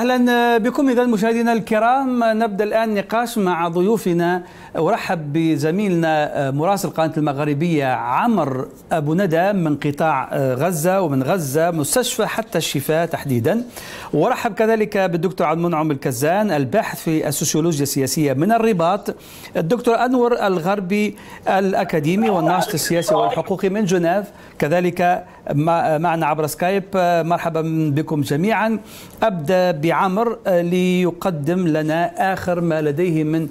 أهلا بكم إذا مشاهدينا الكرام. نبدأ الآن نقاش مع ضيوفنا. أرحب بزميلنا مراسل قناة المغربية عمر أبو نداء من قطاع غزة ومن غزة مستشفى حتى الشفاء تحديدا. وأرحب كذلك بالدكتور عبد المنعم الكزان الباحث في السوسيولوجيا السياسية من الرباط، الدكتور أنور الغربي الأكاديمي والناشط السياسي والحقوقي من جنيف، كذلك معنا عبر سكايب. مرحبا بكم جميعا. أبدأ بعمر ليقدم لنا آخر ما لديه من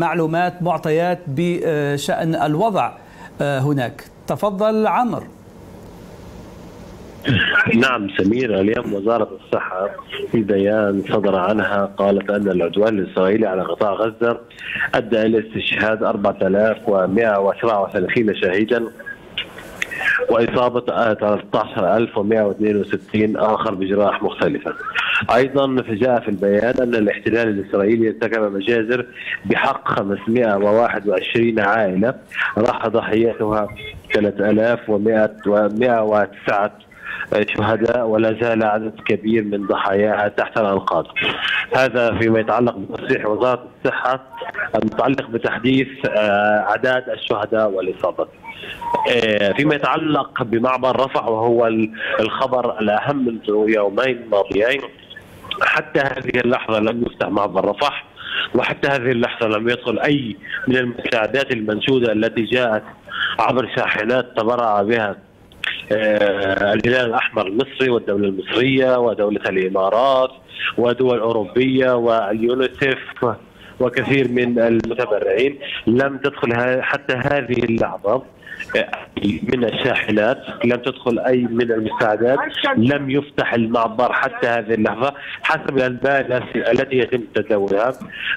معلومات معطيات بشأن الوضع هناك. تفضل عمر. نعم سمير، اليوم وزارة الصحة في بيان صدر عنها قالت أن العدوان الإسرائيلي على قطاع غزة أدى إلى استشهاد 4137 شهيدا وإصابة 13162 آخر بجراح مختلفة. أيضا جاء في البيان أن الاحتلال الإسرائيلي ارتكب مجازر بحق 521 عائلة راح ضحيتها 3109 شهداء، ولا زال عدد كبير من ضحاياها تحت الأنقاض. هذا فيما يتعلق بتصريح وزارة الصحة المتعلق بتحديث أعداد الشهداء والإصابات. فيما يتعلق بمعبر رفح وهو الخبر الأهم منذ يومين ماضيين، حتى هذه اللحظة لم يفتح معبر رفح، وحتى هذه اللحظة لم يدخل أي من المساعدات المنشودة التي جاءت عبر شاحنات تبرع بها الهلال الأحمر المصري والدولة المصرية ودولة الإمارات ودول أوروبية واليونيسف وكثير من المتبرعين. لم تدخل حتى هذه اللحظة من الشاحنات، لم تدخل أي من المساعدات، لم يفتح المعبر حتى هذه اللحظة. حسب الأنباء التي يتم تداولها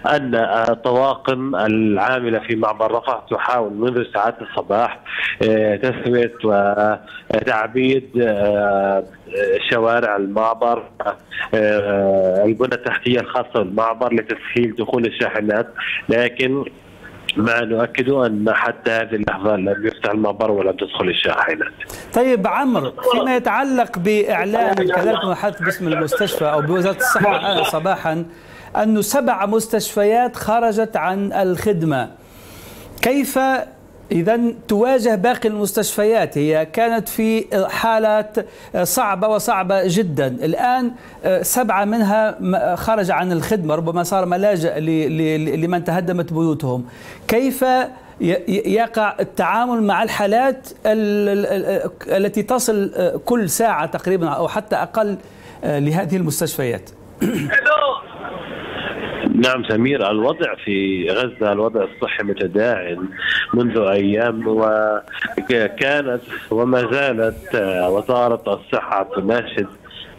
أن الطواقم العاملة في معبر رفح تحاول منذ ساعات الصباح تسوية وتعبيد شوارع المعبر، البنى التحتية الخاصة بالمعبر لتسهيل دخول الشاحنات، لكن ما نؤكد أن حتى هذه اللحظة لم يفتح المعبر ولم تدخل الشاحنات. طيب عمر، فيما يتعلق بإعلان كذلك نبحث باسم المستشفى أو بوزارة الصحة صباحا أنه 7 مستشفيات خرجت عن الخدمة، كيف إذا تواجه باقي المستشفيات؟ هي كانت في حالة صعبة جدا، الآن 7 منها خرج عن الخدمة، ربما صار ملاجئ لمن تهدمت بيوتهم. كيف يقع التعامل مع الحالات التي تصل كل ساعة تقريبا أو حتى أقل لهذه المستشفيات؟ نعم سمير، الوضع في غزة، الوضع الصحي متداعٍ منذ أيام، وكانت وما زالت وزارة الصحة تناشد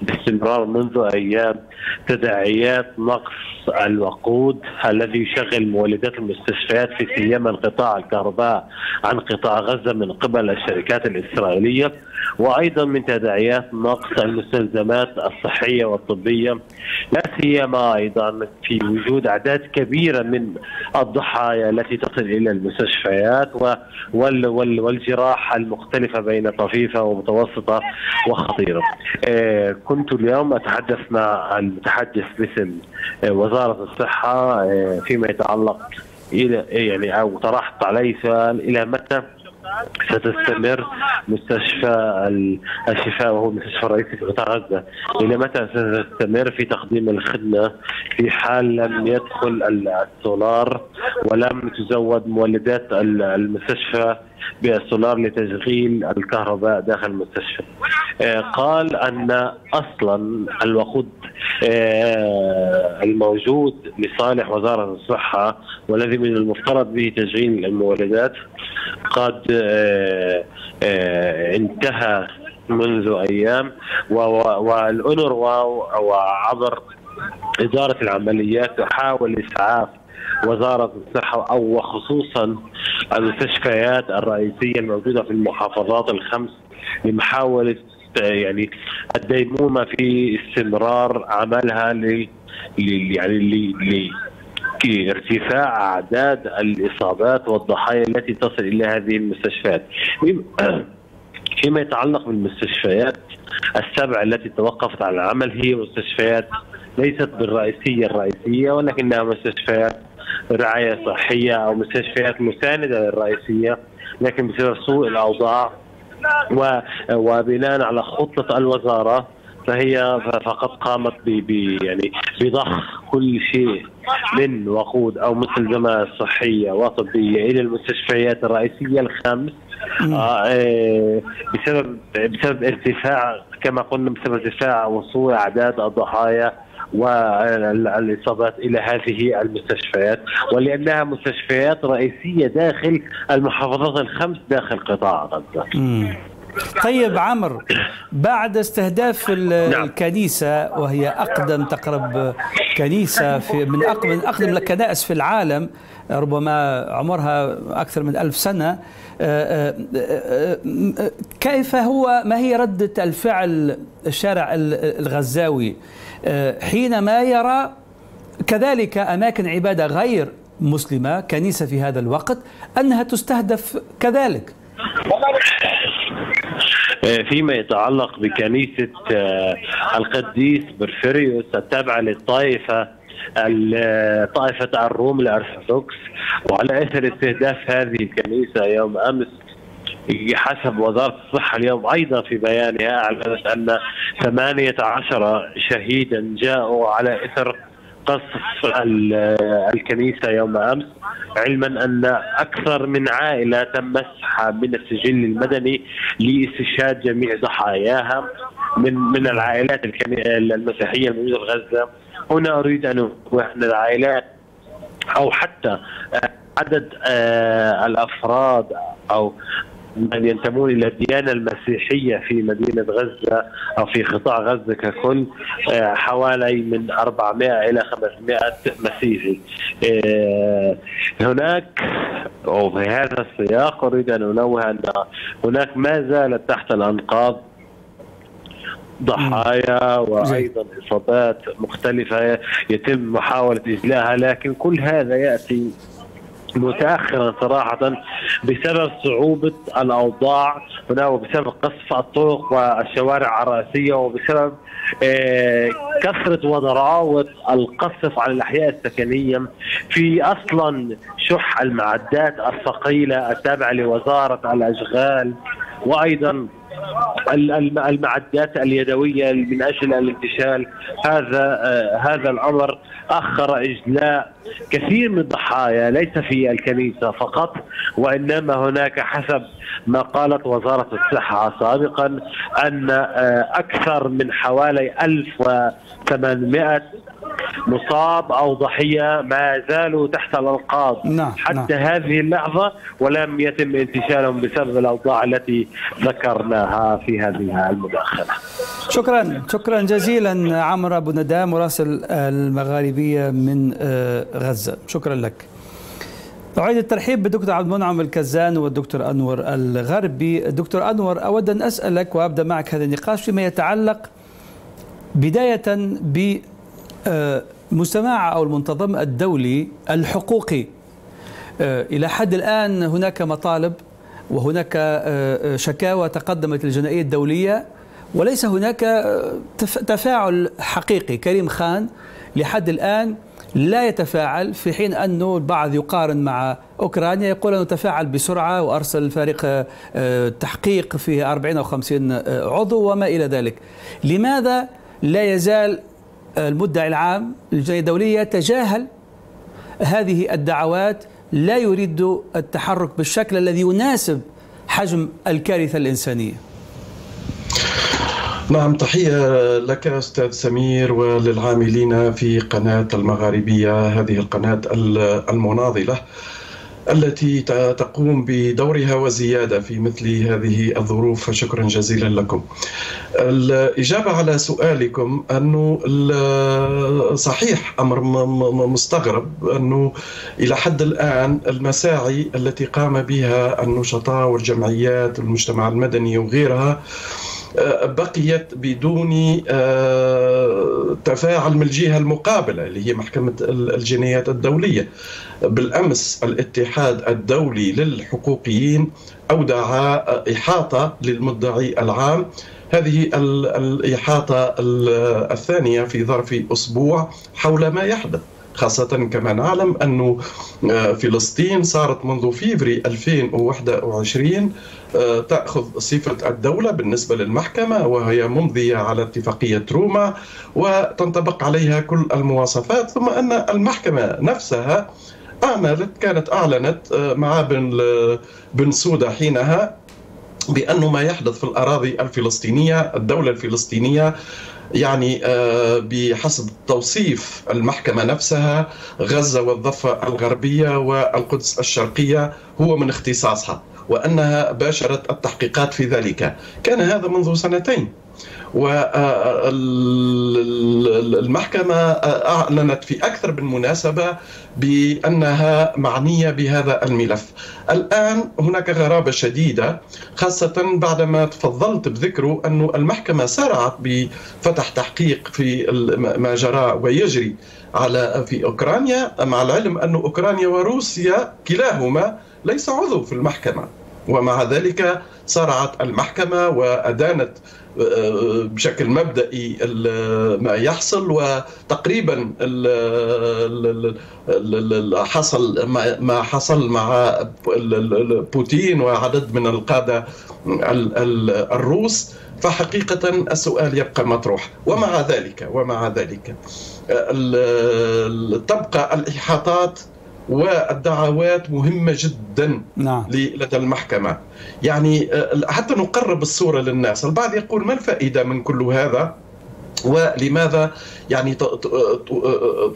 باستمرار منذ أيام تداعيات نقص الوقود الذي يشغل مولدات المستشفيات في سيما انقطاع الكهرباء عن قطاع غزة من قبل الشركات الإسرائيلية، وأيضا من تداعيات نقص المستلزمات الصحية والطبية، لا سيما أيضا في وجود أعداد كبيرة من الضحايا التي تصل إلى المستشفيات والجراح المختلفة بين طفيفة ومتوسطة وخطيرة. كنت اليوم أتحدث مع المتحدث باسم وزارة الصحة فيما يتعلق إلى يعني أو طرحت عليه سؤال إلى متى ستستمر مستشفى الشفاء وهو المستشفى الرئيسي في قطاع غزة، إلى متى ستستمر في تقديم الخدمة في حال لم يدخل السولار ولم تزود مولدات المستشفى بالسولار لتشغيل الكهرباء داخل المستشفى. قال أن أصلا الوقود الموجود لصالح وزارة الصحة والذي من المفترض به تشغيل المولدات قد انتهى منذ أيام، والأونروا وعبر إدارة العمليات تحاول إسعاف وزارة الصحة أو وخصوصا المستشفيات الرئيسية الموجودة في المحافظات الخمس لمحاولة يعني الديمومة في استمرار عملها لارتفاع أعداد الإصابات والضحايا التي تصل إلى هذه المستشفيات. فيما يتعلق بالمستشفيات 7 التي توقفت عن العمل هي مستشفيات ليست الرئيسية ولكنها مستشفيات رعاية صحية أو مستشفيات مساندة للرئيسية، لكن بسبب سوء الأوضاع وبناء على خطة الوزارة فهي فقد قامت بضخ كل شيء من وقود أو مستلزمات صحية وطبية إلى المستشفيات الرئيسية الخمس بسبب ارتفاع كما قلنا بسبب ارتفاع وصول أعداد الضحايا والإصابات إلى هذه المستشفيات، ولأنها مستشفيات رئيسية داخل المحافظات الخمس داخل قطاع غزة. طيب عمر، بعد استهداف الكنيسة وهي أقدم تقرب كنيسة من أقدم الكنائس في العالم، ربما عمرها أكثر من 1000 سنة، كيف هو ما هي ردة الفعل الشارع الغزاوي حينما يرى كذلك أماكن عبادة غير مسلمة كنيسة في هذا الوقت أنها تستهدف كذلك؟ فيما يتعلق بكنيسة القديس برفريوس التابعة لطائفة الروم الأرثوذكس، وعلى أثر استهداف هذه الكنيسة يوم أمس حسب وزارة الصحة اليوم أيضا في بيانها أعلنت أن 18 شهيدا جاءوا على أثر قصف الكنيسة يوم أمس، علما أن أكثر من عائلة تم مسحها من السجل المدني لاستشهاد جميع ضحاياها من العائلات المسيحية الموجودة في غزة. هنا أريد أن أوضح أن العائلات أو حتى عدد الأفراد أو من ينتمون إلى الديانة المسيحية في مدينة غزة أو في قطاع غزة ككل حوالي من 400 إلى 500 مسيحي. هناك وفي هذا السياق أريد أن أنوه أن هناك ما زالت تحت الأنقاض ضحايا وأيضا إصابات مختلفة يتم محاولة إجلاءها، لكن كل هذا يأتي متأخرا صراحة بسبب صعوبة الأوضاع هنا وبسبب قصف الطرق والشوارع الرئيسية وبسبب كثرة وضراعة القصف على الأحياء السكنية في أصلا شح المعدات الثقيلة التابعة لوزارة الأشغال وأيضا المعدات اليدوية من أجل الانتشال. هذا الأمر أخر إجلاء كثير من الضحايا ليس في الكنيسة فقط، وإنما هناك حسب ما قالت وزارة الصحة سابقا أن أكثر من حوالي 1800 مصاب أو ضحية ما زالوا تحت الأنقاض حتى هذه اللحظة ولم يتم انتشالهم بسبب الأوضاع التي ذكرناها في هذه المداخلة. شكرا جزيلا عمر أبو نداء مراسل المغاربية من غزة، شكرا لك. أعيد الترحيب بالدكتور عبد المنعم الكزان والدكتور أنور الغربي. دكتور أنور، أود أن أسألك وأبدأ معك هذا النقاش فيما يتعلق بداية ب مجتمع أو المنتظم الدولي الحقوقي. إلى حد الآن هناك مطالب وهناك شكاوى تقدمت للجنائية الدولية وليس هناك تفاعل حقيقي. كريم خان لحد الآن لا يتفاعل، في حين أنه البعض يقارن مع أوكرانيا يقول أنه تفاعل بسرعة وأرسل فريق تحقيق فيه 40 أو 50 عضو وما إلى ذلك. لماذا لا يزال المدعي العام للجنائية الدولية تجاهل هذه الدعوات، لا يريد التحرك بالشكل الذي يناسب حجم الكارثة الإنسانية؟ نعم، تحية لك أستاذ سمير وللعاملين في قناة المغاربية، هذه القناة المناضلة التي تقوم بدورها وزيادة في مثل هذه الظروف، فشكرا جزيلا لكم. الإجابة على سؤالكم أنه صحيح أمر مستغرب أنه إلى حد الآن المساعي التي قام بها النشطاء والجمعيات والمجتمع المدني وغيرها بقيت بدون تفاعل من الجهة المقابلة اللي هي محكمة الجنايات الدولية. بالأمس الاتحاد الدولي للحقوقيين أودع إحاطة للمدعي العام هذه الإحاطة الثانية في ظرف أسبوع حول ما يحدث، خاصة كما نعلم أن فلسطين صارت منذ فيفري 2021 تأخذ صفة الدولة بالنسبة للمحكمة، وهي ممضية على اتفاقية روما وتنطبق عليها كل المواصفات، ثم أن المحكمة نفسها كانت أعلنت مع بن سودة حينها بأنه ما يحدث في الأراضي الفلسطينية، الدولة الفلسطينية يعني بحسب توصيف المحكمة نفسها غزة والضفة الغربية والقدس الشرقية هو من اختصاصها، وأنها باشرت التحقيقات في ذلك. كان هذا منذ سنتين، والمحكمة أعلنت في أكثر من مناسبة بأنها معنية بهذا الملف. الآن هناك غرابة شديدة، خاصة بعدما تفضلت بذكره أن المحكمة سارعت بفتح تحقيق في ما جرى ويجري في أوكرانيا، مع العلم أن أوكرانيا وروسيا كلاهما ليس عضو في المحكمة، ومع ذلك سارعت المحكمة وأدانت بشكل مبدئي ما يحصل، وتقريبا حصل ما حصل مع بوتين وعدد من القادة الروس. فحقيقة السؤال يبقى مطروح، ومع ذلك تبقى الإحاطات والدعوات مهمة جدا لدى المحكمة، يعني حتى نقرب الصورة للناس. البعض يقول ما الفائدة من كل هذا، ولماذا يعني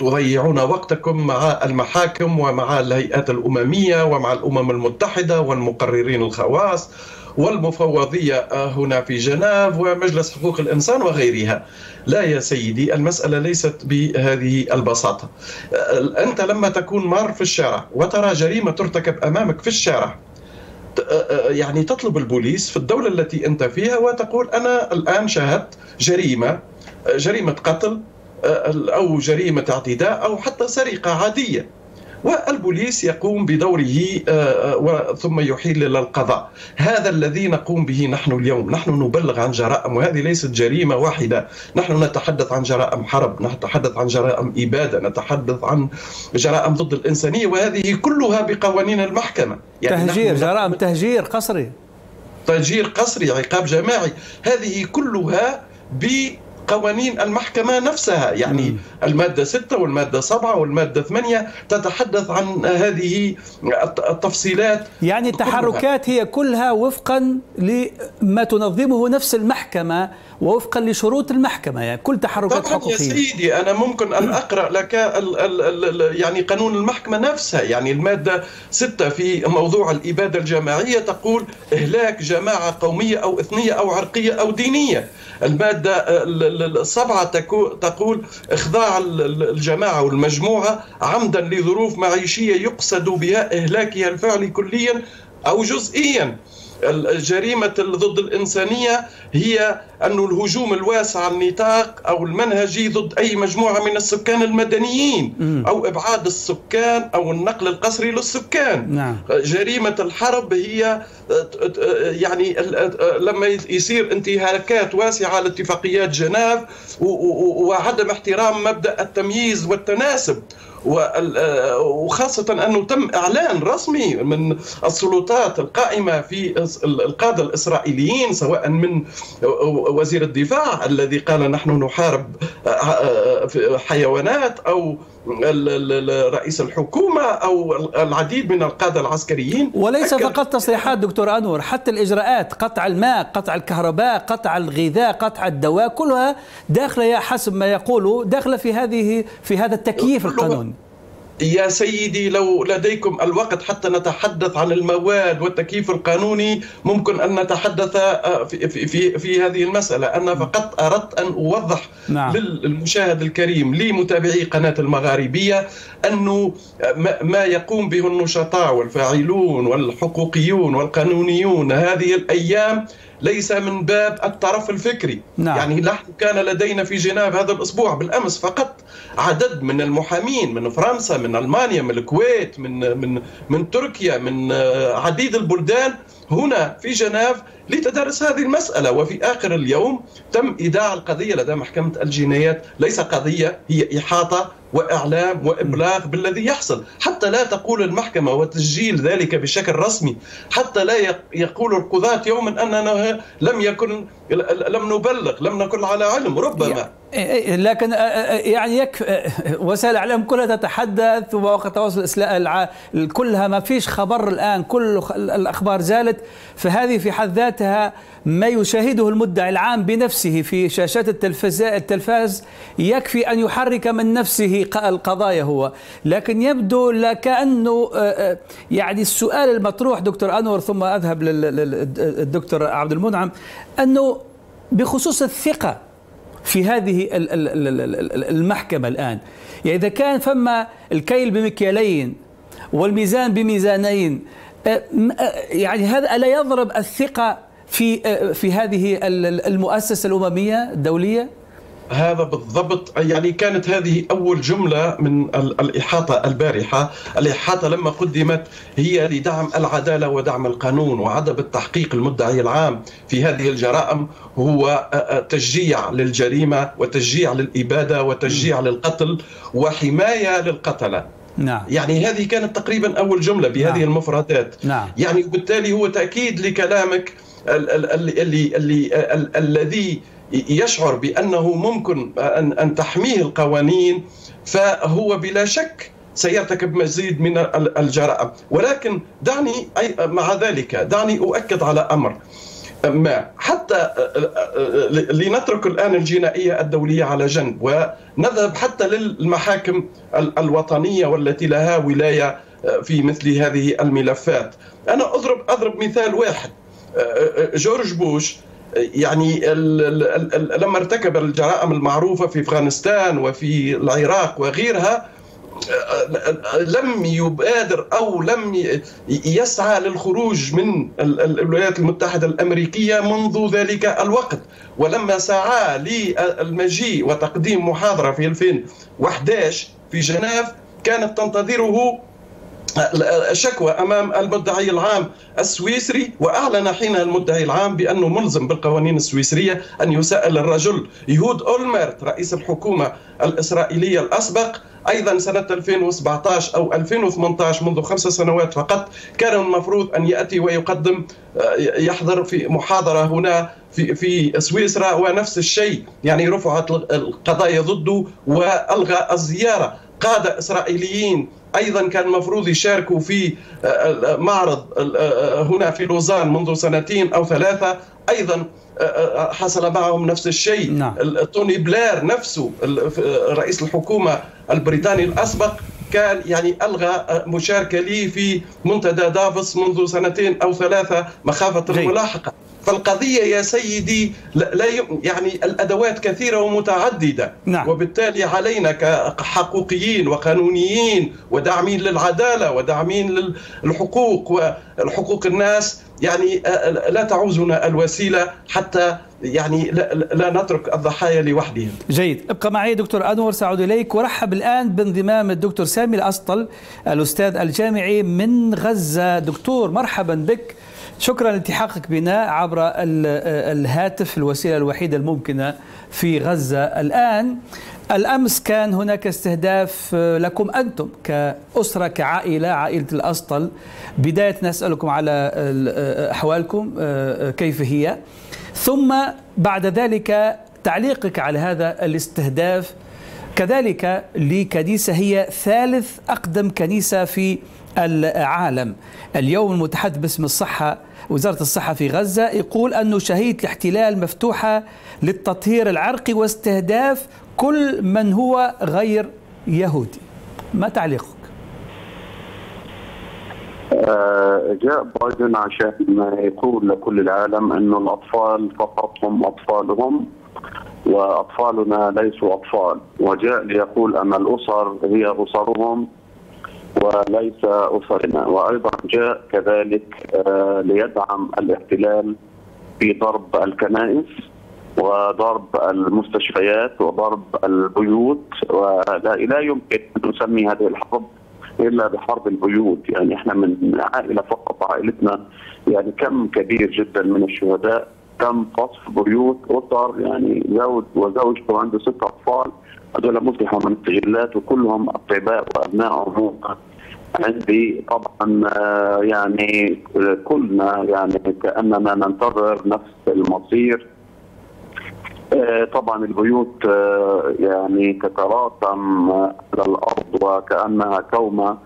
تضيعون وقتكم مع المحاكم ومع الهيئات الأممية ومع الأمم المتحدة والمقررين الخواص والمفوضية هنا في جنيف ومجلس حقوق الإنسان وغيرها. لا يا سيدي، المسألة ليست بهذه البساطة. أنت لما تكون مار في الشارع وترى جريمة ترتكب أمامك في الشارع، يعني تطلب البوليس في الدولة التي أنت فيها وتقول أنا الآن شاهدت جريمة قتل أو جريمة اعتداء أو حتى سرقة عادية، والبوليس يقوم بدوره ثم يحيل للقضاء. هذا الذي نقوم به نحن اليوم، نحن نبلغ عن جرائم، وهذه ليست جريمة واحدة، نحن نتحدث عن جرائم حرب، نتحدث عن جرائم إبادة، نتحدث عن جرائم ضد الإنسانية، وهذه كلها بقوانين المحكمة. يعني تهجير، جرائم تهجير قسري، تهجير قسري، عقاب جماعي، هذه كلها قوانين المحكمة نفسها. يعني المادة 6 والمادة 7 والمادة 8 تتحدث عن هذه التفصيلات. يعني التحركات هي كلها وفقا لما تنظمه نفس المحكمة ووفقا لشروط المحكمة، يعني كل تحركات حقوقية. طبعا يا سيدي، أنا ممكن أن أقرأ لك يعني قانون المحكمة نفسها. يعني المادة 6 في موضوع الإبادة الجماعية تقول إهلاك جماعة قومية أو إثنية أو عرقية أو دينية. المادة 7 تقول إخضاع الجماعة والمجموعة عمدا لظروف معيشية يقصد بها إهلاكها الفعلي كليا أو جزئيا. الجريمة ضد الإنسانية هي أن الهجوم الواسع النطاق أو المنهجي ضد أي مجموعة من السكان المدنيين أو إبعاد السكان أو النقل القسري للسكان. جريمة الحرب هي يعني لما يصير انتهاكات واسعة لاتفاقيات جنيف وعدم احترام مبدأ التمييز والتناسب، وخاصة أنه تم إعلان رسمي من السلطات القائمة في القادة الإسرائيليين، سواء من وزير الدفاع الذي قال نحن نحارب حيوانات أو رئيس الحكومة أو العديد من القادة العسكريين. وليس فقط تصريحات دكتور أنور، حتى الإجراءات، قطع الماء، قطع الكهرباء، قطع الغذاء، قطع الدواء، كلها داخلة حسب ما يقولوا داخلة في هذا التكييف القانوني. يا سيدي، لو لديكم الوقت حتى نتحدث عن المواد والتكييف القانوني ممكن أن نتحدث في هذه المسألة. أنا فقط أردت أن أوضح للمشاهد الكريم، لمتابعي قناة المغاربية، أنه ما يقوم به النشطاء والفاعلون والحقوقيون والقانونيون هذه الأيام ليس من باب الطرف الفكري. يعني نحن كان لدينا في جنيف هذا الأسبوع بالأمس فقط عدد من المحامين من فرنسا، من ألمانيا، من الكويت، من تركيا، من عديد البلدان هنا في جنيف لتدرس هذه المسألة. وفي آخر اليوم تم إيداع القضية لدى محكمة الجنايات، ليس قضية، هي إحاطة وإعلام وإبلاغ بالذي يحصل، حتى لا تقول المحكمة وتسجيل ذلك بشكل رسمي، حتى لا يقول القضاة يوما أننا لم نبلغ، لم نكن على علم ربما. لكن يعني وسائل الإعلام كلها تتحدث ومواقع التواصل كلها، ما فيش خبر الآن، كل الأخبار زالت. فهذه في حد ذاتها ما يشاهده المدعي العام بنفسه في شاشات التلفاز يكفي أن يحرك من نفسه القضايا هو. لكن يبدو لكأنه يعني السؤال المطروح دكتور أنور ثم أذهب للدكتور عبد المنعم، أنه بخصوص الثقة في هذه المحكمة الآن، يعني إذا كان فما الكيل بمكيالين والميزان بميزانين، يعني هذا ألا يضرب الثقة في هذه المؤسسة الأممية الدولية؟ هذا بالضبط، يعني كانت هذه أول جملة من الإحاطة البارحة. الإحاطة لما قدمت هي لدعم العدالة ودعم القانون وعدم التحقيق. المدعي العام في هذه الجرائم هو تشجيع للجريمة وتشجيع للإبادة وتشجيع للقتل وحماية للقتلة. نعم. يعني هذه كانت تقريبا أول جملة بهذه نعم. المفردات. نعم. يعني وبالتالي هو تأكيد لكلامك الذي يشعر بأنه ممكن أن تحميه القوانين، فهو بلا شك سيرتكب مزيد من الجرائم. ولكن دعني مع ذلك دعني أؤكد على أمر ما، حتى لنترك الآن الجنائية الدولية على جنب ونذهب حتى للمحاكم الوطنية والتي لها ولاية في مثل هذه الملفات. أنا أضرب مثال واحد. جورج بوش يعني لما ارتكب الجرائم المعروفة في أفغانستان وفي العراق وغيرها لم يبادر أو لم يسعى للخروج من الولايات المتحدة الأمريكية منذ ذلك الوقت. ولما سعى للمجيء وتقديم محاضرة في 2011 في جنيف كانت تنتظره شكوى أمام المدعي العام السويسري، وأعلن حينها المدعي العام بأنه ملزم بالقوانين السويسرية أن يسأل الرجل. يهود أولميرت رئيس الحكومة الإسرائيلية الأسبق أيضا سنة 2017 أو 2018 منذ 5 سنوات فقط كان المفروض أن يأتي ويقدم يحضر في محاضرة هنا في سويسرا، ونفس الشيء يعني رفعت القضايا ضده وألغى الزيارة. قادة إسرائيليين أيضا كان المفروض يشاركوا في معرض هنا في لوزان منذ 2 أو 3 أيضا حصل معهم نفس الشيء. نعم. توني بلير نفسه رئيس الحكومة البريطاني الأسبق كان يعني ألغى مشاركة لي في منتدى دافوس منذ 2 أو 3 مخافة الملاحقة. فالقضية يا سيدي لا يعني الأدوات كثيرة ومتعددة. نعم. وبالتالي علينا كحقوقيين وقانونيين وداعمين للعدالة وداعمين للحقوق وحقوق الناس يعني لا تعوزنا الوسيلة حتى يعني لا نترك الضحايا لوحدهم. جيد، ابقى معي دكتور أنور، سأعود إليك. ورحب الآن بانضمام الدكتور سامي الأسطل الأستاذ الجامعي من غزة. دكتور مرحبا بك، شكرا لالتحاقك بنا عبر الهاتف، الوسيلة الوحيدة الممكنة في غزة الآن. الأمس كان هناك استهداف لكم أنتم كأسرة، كعائلة، عائلة الأسطل. بداية نسألكم على أحوالكم كيف هي، ثم بعد ذلك تعليقك على هذا الاستهداف كذلك لكنيسة هي ثالث أقدم كنيسة في العالم. اليوم المتحدث باسم الصحة، وزارة الصحة في غزة، يقول أنه شهية الاحتلال مفتوحة للتطهير العرقي واستهداف كل من هو غير يهودي. ما تعليقك؟ جاء بايدن عشان يقول لكل العالم أن الأطفال فقط هم أطفالهم وأطفالنا ليسوا أطفال، وجاء ليقول أن الأسر هي أسرهم وليس أسرنا. وأيضا جاء كذلك ليدعم الاحتلال في ضرب الكنائس وضرب المستشفيات وضرب البيوت، ولا يمكن أن نسمي هذه الحرب الا بحرب البيوت. يعني احنا من عائله فقط عائلتنا يعني كم كبير جدا من الشهداء، تم قصف بيوت اسر، يعني زوج وزوجته عنده 6 اطفال، هذول مسلحوا من السجلات وكلهم اطباء وابنائهم. عندي طبعا يعني كلنا يعني كاننا ننتظر نفس المصير. طبعا البيوت يعني تتراكم على الارض وكانها كومه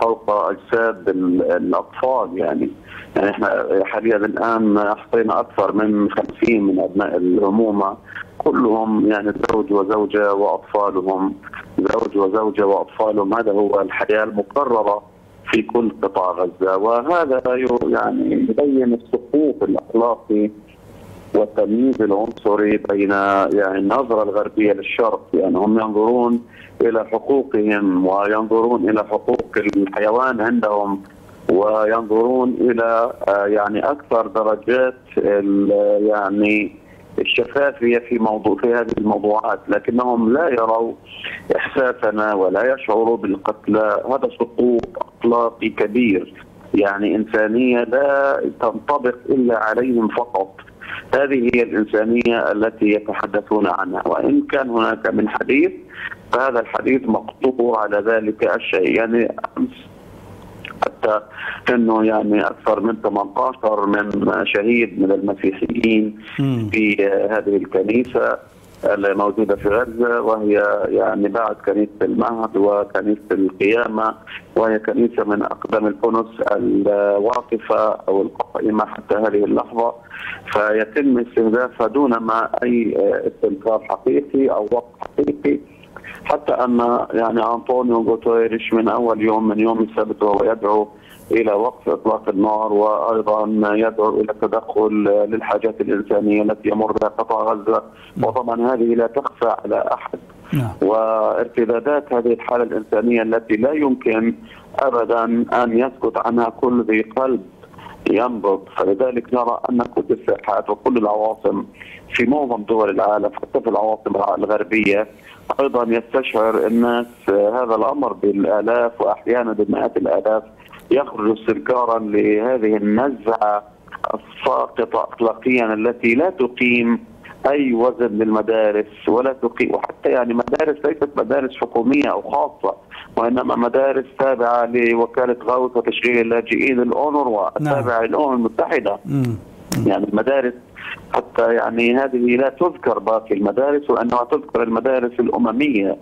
فوق اجساد الاطفال. يعني احنا حاليا الان حصينا اكثر من 50 من ابناء الامومه، كلهم يعني زوج وزوجه واطفالهم، زوج وزوجه واطفالهم. هذا هو الحياه المكرره في كل قطاع غزه، وهذا يعني يبين السقوط الاخلاقي والتمييز العنصري بين يعني النظرة الغربية للشرق. يعني هم ينظرون إلى حقوقهم وينظرون إلى حقوق الحيوان عندهم، وينظرون إلى يعني أكثر درجات يعني الشفافية في هذه الموضوعات، لكنهم لا يروا إحساسنا ولا يشعروا بالقتلى. هذا سقوط أخلاقي كبير، يعني إنسانية لا تنطبق إلا عليهم فقط. هذه هي الإنسانية التي يتحدثون عنها، وإن كان هناك من حديث فهذا الحديث مقطوع على ذلك الشيء. يعني حتى أنه يعني أكثر من 18 من شهيد من المسيحيين في هذه الكنيسة الموجودة في غزة، وهي يعني بعد كنيسة المعهد وكنيسة القيامة، وهي كنيسة من أقدم الكنوس الواقفة أو القائمة حتى هذه اللحظة، فيتم استهدافها دون ما أي استنكار حقيقي أو وقت حقيقي. حتى أن يعني أنطونيو غوتيريش من أول يوم من يوم السبت وهو يدعو إلى وقف إطلاق النار، وأيضا يدعو إلى التدخل للحاجات الإنسانية التي يمر بها قطاع غزة، وطبعا هذه لا تخفى على أحد. وارتدادات هذه الحالة الإنسانية التي لا يمكن أبدا أن يسكت عنها كل ذي قلب ينبض. فلذلك نرى أن كل الساحات وكل العواصم في معظم دول العالم حتى في العواصم الغربية أيضا يستشعر الناس هذا الأمر بالآلاف وأحيانا بمئات الآلاف، يخرج استنكارا لهذه النزعه الساقطه اخلاقيا التي لا تقيم اي وزن للمدارس ولا تقيم، وحتى يعني مدارس ليست مدارس حكوميه او خاصه، وانما مدارس تابعه لوكاله غوث وتشغيل اللاجئين الاونروا التابعه للامم المتحده. يعني المدارس حتى يعني هذه لا تذكر باقي المدارس، وانما تذكر المدارس الامميه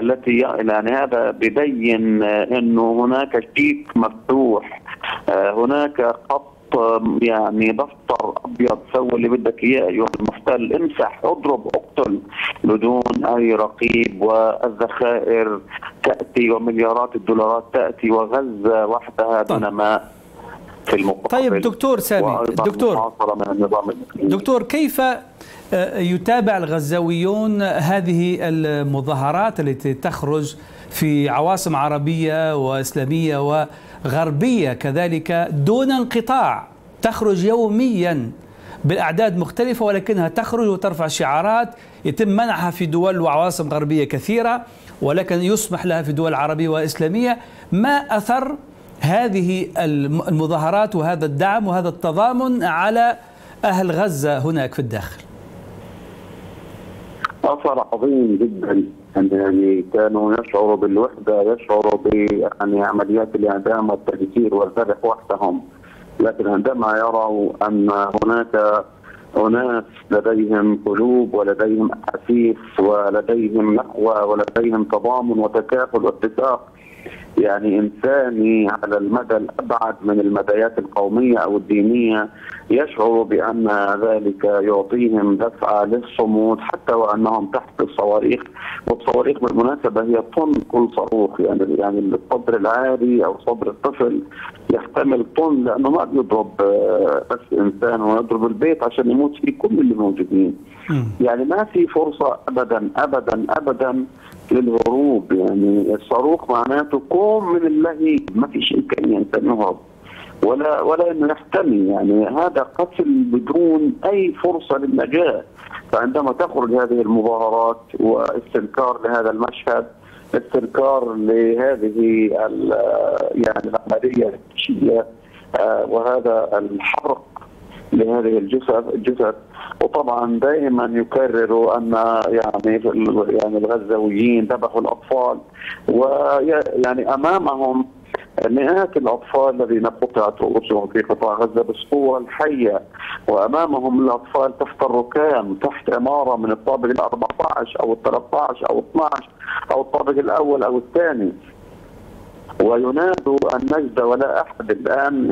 التي يعني هذا ببين انه هناك شيك مفتوح، هناك خط يعني دفتر ابيض، سوي اللي بدك اياه ايها المحتل، امسح، اضرب، اقتل، بدون اي رقيب. والذخائر تاتي ومليارات الدولارات تاتي، وغزه وحدها دون ماء في المقابل. طيب دكتور سامي، دكتور كيف يتابع الغزاويون هذه المظاهرات التي تخرج في عواصم عربية وإسلامية وغربية كذلك دون انقطاع، تخرج يوميا بالأعداد مختلفة ولكنها تخرج وترفع شعارات يتم منعها في دول وعواصم غربية كثيرة ولكن يسمح لها في دول عربية وإسلامية؟ ما أثر هذه المظاهرات وهذا الدعم وهذا التضامن على أهل غزة هناك في الداخل؟ أثر عظيم جدا، يعني كانوا يشعروا بالوحدة، يشعروا يعني عمليات الإعدام والتفجير والذبح وحدهم، لكن عندما يروا أن هناك أناس لديهم قلوب ولديهم أحاسيس ولديهم نخوة ولديهم تضامن وتكافل واتفاق يعني إنساني على المدى الأبعد من المدايات القومية أو الدينية، يشعر بأن ذلك يعطيهم دفعة للصمود حتى وأنهم تحت الصواريخ. والصواريخ بالمناسبة هي طن كل صاروخ، يعني الصبر العادي أو صبر الطفل يحتمل طن، لأنه ما بيضرب بس إنسان ويضرب البيت عشان يموت فيه كل اللي موجودين. يعني ما في فرصة أبدا أبدا أبدا للهروب، يعني الصاروخ معناته قوم من اللهيب، ما فيش إمكانية أن نهرب ولا أنه يحتمي. يعني هذا قتل بدون أي فرصة للنجاة. فعندما تخرج هذه المظاهرات واستنكار لهذا المشهد استنكار لهذه العملية الفاشية وهذا الحرق لهذه الجثث. وطبعا دائما يكرروا ان الغزاويين ذبحوا الاطفال، ويعني امامهم مئات الاطفال الذين قطعت رؤوسهم في قطاع غزه بالصوره الحيه، وامامهم الاطفال تحت الركام تحت اماره من الطابق ال 14 او ال 13 او 12 او الطابق الاول او الثاني، وينادوا النجدة ولا أحد. الآن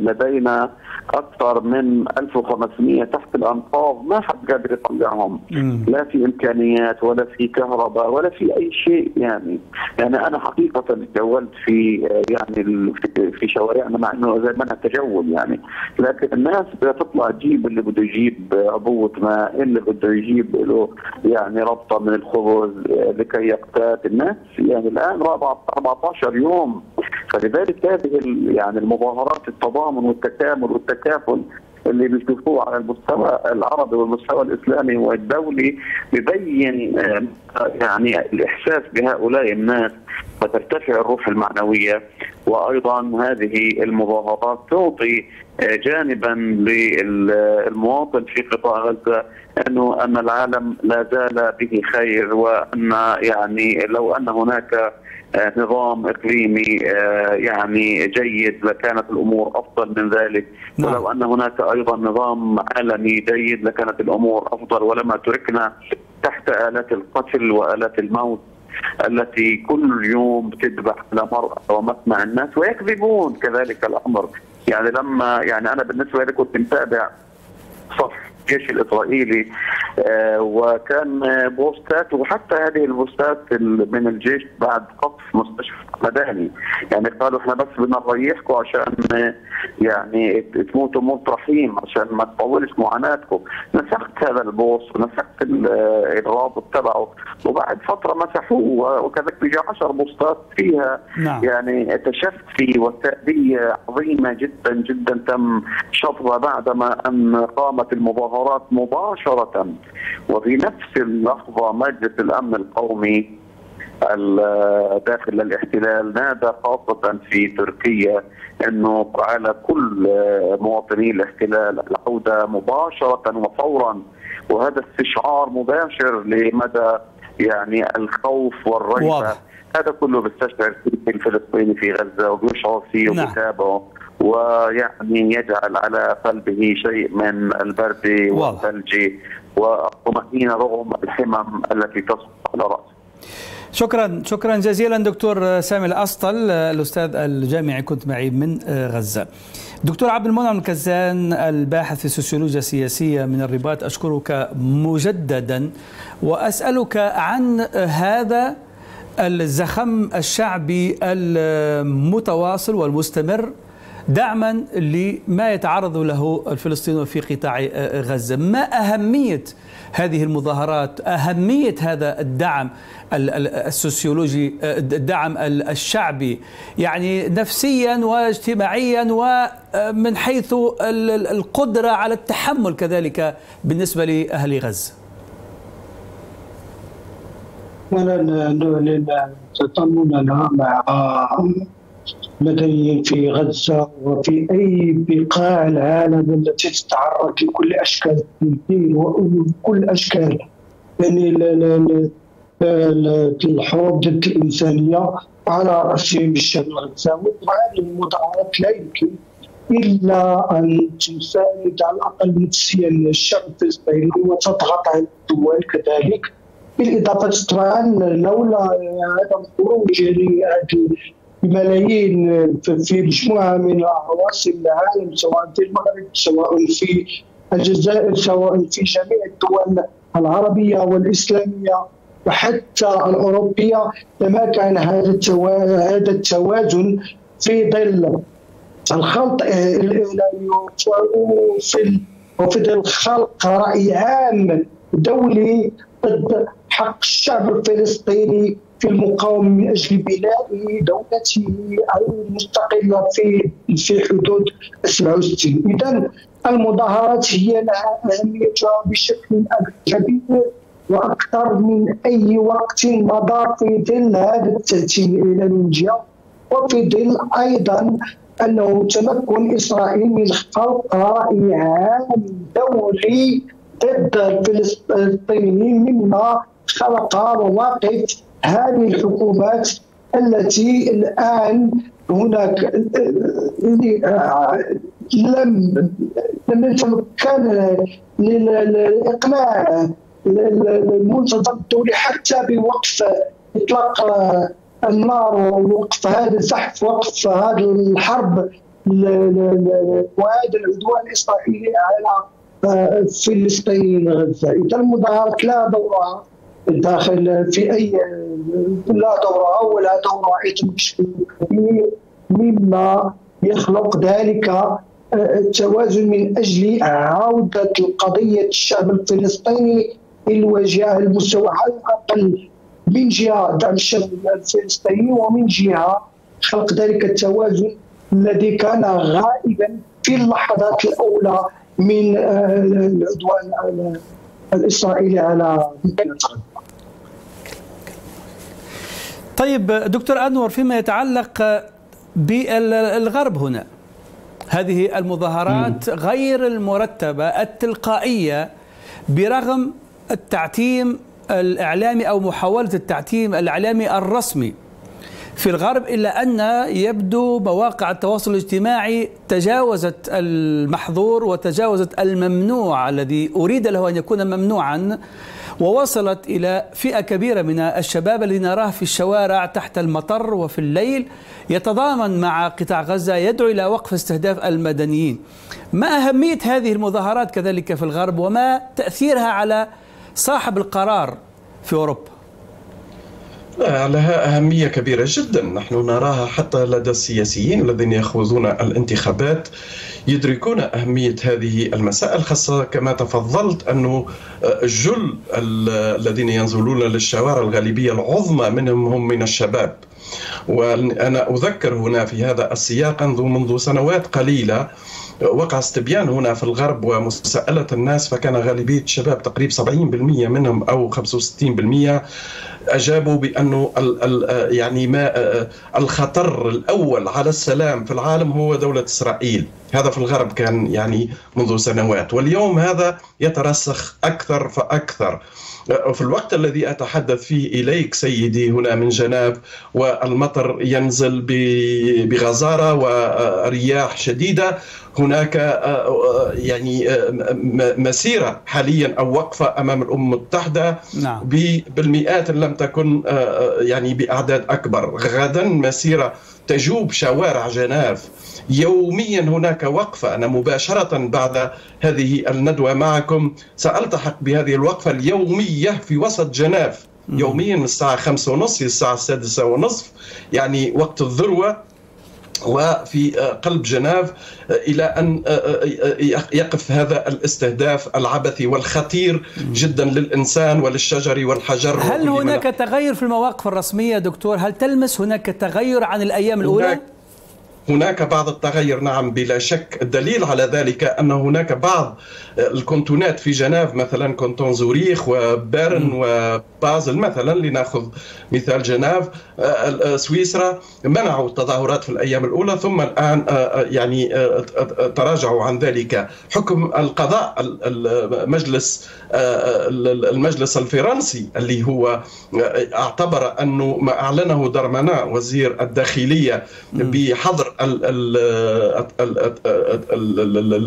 لدينا أكثر من 1500 تحت الأنقاض، ما حد قادر يطلعهم، لا في إمكانيات ولا في كهرباء ولا في أي شيء. أنا حقيقة تجولت في شوارعنا، مع إنه زي ما أنا تجول لكن الناس بتطلع تجيب اللي بده يجيب عبوة ماء، اللي بده يجيب له ربطة من الخبز لكي يقتات الناس. الآن 14 يوم، فلذلك هذه المظاهرات التضامن والتكامل والتكافل اللي بيشوفوه على المستوى العربي والمستوى الاسلامي والدولي ببين الاحساس بهؤلاء الناس، وترتفع الروح المعنويه. وايضا هذه المظاهرات تعطي جانبا للمواطن في قطاع غزه انه ان العالم لا زال به خير، وان لو ان هناك نظام اقليمي جيد لكانت الامور افضل من ذلك، ولو ان هناك ايضا نظام عالمي جيد لكانت الامور افضل، ولما تركنا تحت آلات القتل وآلات الموت التي كل يوم بتذبح لمرأة ومسمع الناس ويكذبون كذلك الامر. لما انا بالنسبه لي كنت متابع صف الجيش الاسرائيلي وكان بوستات، وحتى هذه البوستات من الجيش بعد قصف مستشفى مدني، قالوا احنا بس بدنا نريحكم عشان تموتوا موت رحيم عشان ما تطولش معاناتكم. مسحت هذا البوست ومسحت الرابط تبعه، وبعد فتره مسحوه، وكذلك بيجي 10 بوستات فيها تشفي وتأذية عظيمه جدا جدا تم شطبها بعدما ان قامت المظاهرات مباشرة. وفي نفس اللحظة مجلس الأمن القومي داخل الاحتلال نادى خاصة في تركيا أنه على كل مواطني الاحتلال العودة مباشرة وفورا، وهذا استشعار مباشر لمدى الخوف والريبة. هذا كله بيستشعر الفلسطيني في غزة وبيشعر فيه وبيتابعه، يجعل على قلبه شيء من البرد والثلج والطمأنينة رغم الحمم التي تسقط على رأسه. شكرا جزيلا دكتور سامي الأسطل، الأستاذ الجامعي، كنت معي من غزة. دكتور عبد المنعم الكزان، الباحث في السوسيولوجيا السياسية من الرباط، أشكرك مجددا وأسألك عن هذا الزخم الشعبي المتواصل والمستمر دعما لما يتعرض له الفلسطينيون في قطاع غزة. ما أهمية هذه المظاهرات، أهمية هذا الدعم السوسيولوجي، الدعم الشعبي نفسيا واجتماعيا، ومن حيث القدرة على التحمل كذلك بالنسبة لأهل غزة؟ أولا التضامن مع مدنيين في غزة وفي أي بقاع العالم التي تتعرض لكل أشكال الدين وكل أشكال الحروب ضد الإنسانية على رأسهم الشعب الغزاوي. طبعا المظاهرات لا يمكن إلا أن تساعد على الأقل نفسيا الشعب الفلسطيني وتضغط على الدول كذلك، بالإضافة طبعا لولا عدم خروج ملايين في مجموعه من عواصم العالم سواء في المغرب سواء في الجزائر سواء في جميع الدول العربيه والاسلاميه وحتى الاوروبيه، لما كان هذا التوازن في ظل الخلط الاعلامي وفي ظل خلق راي عام دولي ضد حق الشعب الفلسطيني في المقاومه من اجل بناء دولته المستقله في حدود 67. اذا المظاهرات هي لها اهميتها بشكل كبير وأكثر من أي وقت مضى في ظل هذا التهديد الإعلامي، وفي ظل أيضا أنه تمكن إسرائيل من خلق إعلام دولي ضد الفلسطينيين، مما خلق مواقف هذه الحكومات التي الآن هناك لم يتمكن لإقناع المنتدى الدولي حتى بوقف إطلاق النار ووقف هذا الزحف ووقف هذه الحرب وهذا العدوان الإسرائيلي على فلسطين غزة. إذا المظاهرات لا دورها داخل في أي، لا دورها ولا دورها مما يخلق ذلك التوازن من أجل عودة القضية الشعب الفلسطيني الواجهة المستوى على الأقل، من جهة دعم الشعب الفلسطيني ومن جهة خلق ذلك التوازن الذي كان غائبا في اللحظات الأولى من العدوان الإسرائيلي على غزة. طيب دكتور أنور، فيما يتعلق بالغرب هنا، هذه المظاهرات غير المرتبة التلقائية برغم التعتيم الإعلامي أو محاولة التعتيم الإعلامي الرسمي في الغرب، إلا أن يبدو مواقع التواصل الاجتماعي تجاوزت المحظور وتجاوزت الممنوع الذي أريد له أن يكون ممنوعا، ووصلت إلى فئة كبيرة من الشباب اللي نراه في الشوارع تحت المطر وفي الليل، يتضامن مع قطاع غزة، يدعو إلى وقف استهداف المدنيين. ما أهمية هذه المظاهرات كذلك في الغرب، وما تأثيرها على صاحب القرار في أوروبا؟ لها أهمية كبيرة جدا، نحن نراها حتى لدى السياسيين الذين يخوضون الانتخابات، يدركون أهمية هذه المسائل، خاصة كما تفضلت أنه جل الذين ينزلون للشوارع الغالبية العظمى منهم هم من الشباب. وأنا أذكر هنا في هذا السياق منذ سنوات قليلة وقع استبيان هنا في الغرب ومسألة الناس، فكان غالبية الشباب تقريبا 70% منهم أو 65% أجابوا بأنه يعني ما الخطر الأول على السلام في العالم هو دولة إسرائيل. هذا في الغرب كان يعني منذ سنوات، واليوم هذا يترسخ أكثر فأكثر. في الوقت الذي أتحدث فيه إليك سيدي هنا من جناب، والمطر ينزل بغزارة ورياح شديدة، هناك يعني مسيرة حاليا أو وقفة أمام الأمم المتحدة بالمئات إن لم تكن يعني بأعداد أكبر. غدا مسيرة تجوب شوارع جنيف، يوميا هناك وقفة. أنا مباشرة بعد هذه الندوة معكم سألتحق بهذه الوقفة اليومية في وسط جنيف، يوميا من الساعة 5:30 للساعة 6:30 يعني وقت الذروة، وفي قلب جنيف إلى أن يقف هذا الاستهداف العبثي والخطير جدا للإنسان وللشجر والحجر. هل هناك تغير في المواقف الرسمية دكتور؟ هل تلمس هناك تغير عن الأيام الأولى؟ هناك بعض التغير نعم بلا شك. الدليل على ذلك أن هناك بعض الكنتونات في جنيف، مثلا كنتون زوريخ وبيرن وبازل مثلا، لنأخذ مثال جنيف، سويسرا منعوا التظاهرات في الأيام الأولى، ثم الآن يعني تراجعوا عن ذلك حكم القضاء المجلس الفرنسي اللي هو اعتبر أنه ما أعلنه درماني وزير الداخلية بحظر